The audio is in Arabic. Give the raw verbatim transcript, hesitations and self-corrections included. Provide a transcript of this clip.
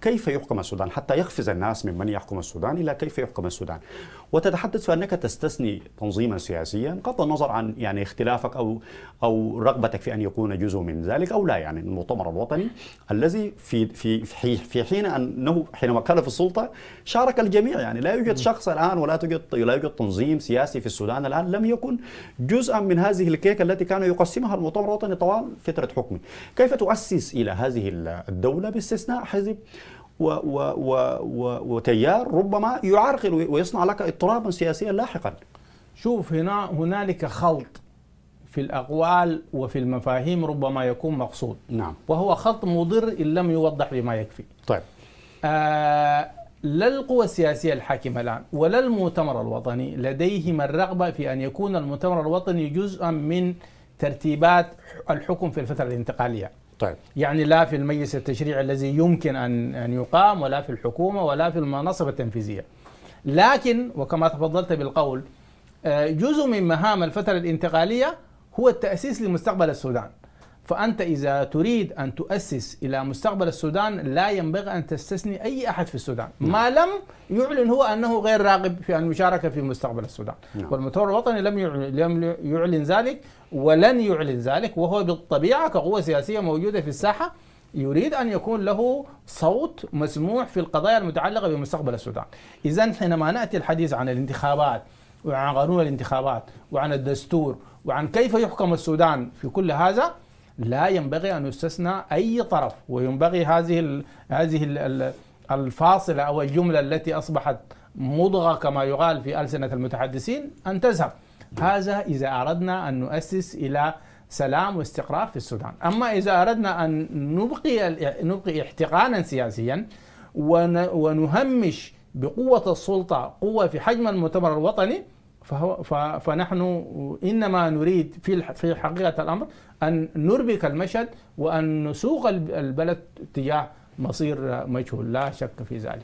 كيف يحكم السودان حتى يقفز الناس ممن يحكم السودان إلى كيف يحكم السودان. وتتحدث فأنك تستثني تنظيما سياسيا قط النظر عن يعني اختلافك أو أو رغبتك في أن يكون جزء من ذلك أو لا. يعني المؤتمر الوطني الذي في في في حين أنه حينما كان في السلطة شارك الجميع، يعني لا يوجد شخص الآن ولا توجد لا يوجد تنظيم سياسي في السودان الآن لم يكن جزءا من هذه الكيكة التي كان يقسمها المؤتمر الوطني طوال فترة حكمه. كيف تؤسس إلى هذه الدولة باستثناء حزب و و و وتيار ربما يعرقل ويصنع لك اضطرابا سياسيا لاحقا؟ شوف، هنا هنالك خلط في الأقوال وفي المفاهيم ربما يكون مقصود. نعم. وهو خلط مضر إن لم يوضح بما يكفي. طيب. آه لا القوى السياسية الحاكمة الآن ولا المؤتمر الوطني لديهم الرغبة في أن يكون المؤتمر الوطني جزءا من ترتيبات الحكم في الفترة الانتقالية. طيب. يعني لا في المجلس التشريعي الذي يمكن أن أن يقام ولا في الحكومة ولا في المناصب التنفيذية. لكن وكما تفضلت بالقول جزء من مهام الفترة الانتقالية هو التأسيس لمستقبل السودان. فأنت إذا تريد أن تؤسس إلى مستقبل السودان لا ينبغي أن تستثني أي أحد في السودان. نعم. ما لم يعلن هو أنه غير راغب في المشاركة في مستقبل السودان. نعم. والمؤتمر الوطني لم يعلن ذلك ولن يعلن ذلك، وهو بالطبيعة كقوة سياسية موجودة في الساحة يريد أن يكون له صوت مسموع في القضايا المتعلقة بمستقبل السودان. إذن حينما نأتي الحديث عن الانتخابات وعن قانون الانتخابات وعن الدستور وعن كيف يحكم السودان في كل هذا لا ينبغي أن يستثنى أي طرف، وينبغي هذه هذه الفاصلة أو الجملة التي أصبحت مضغة كما يقال في ألسنة المتحدثين أن تذهب. هذا إذا أردنا أن نؤسس إلى سلام واستقرار في السودان. أما إذا أردنا أن نبقي نبقي احتقانا سياسيا ونهمش بقوة السلطة قوة في حجم المؤتمر الوطني فهو فنحن إنما نريد في في حقيقة الأمر أن نربك المشهد وأن نسوق البلد تجاه مصير مجهول لا شك في ذلك.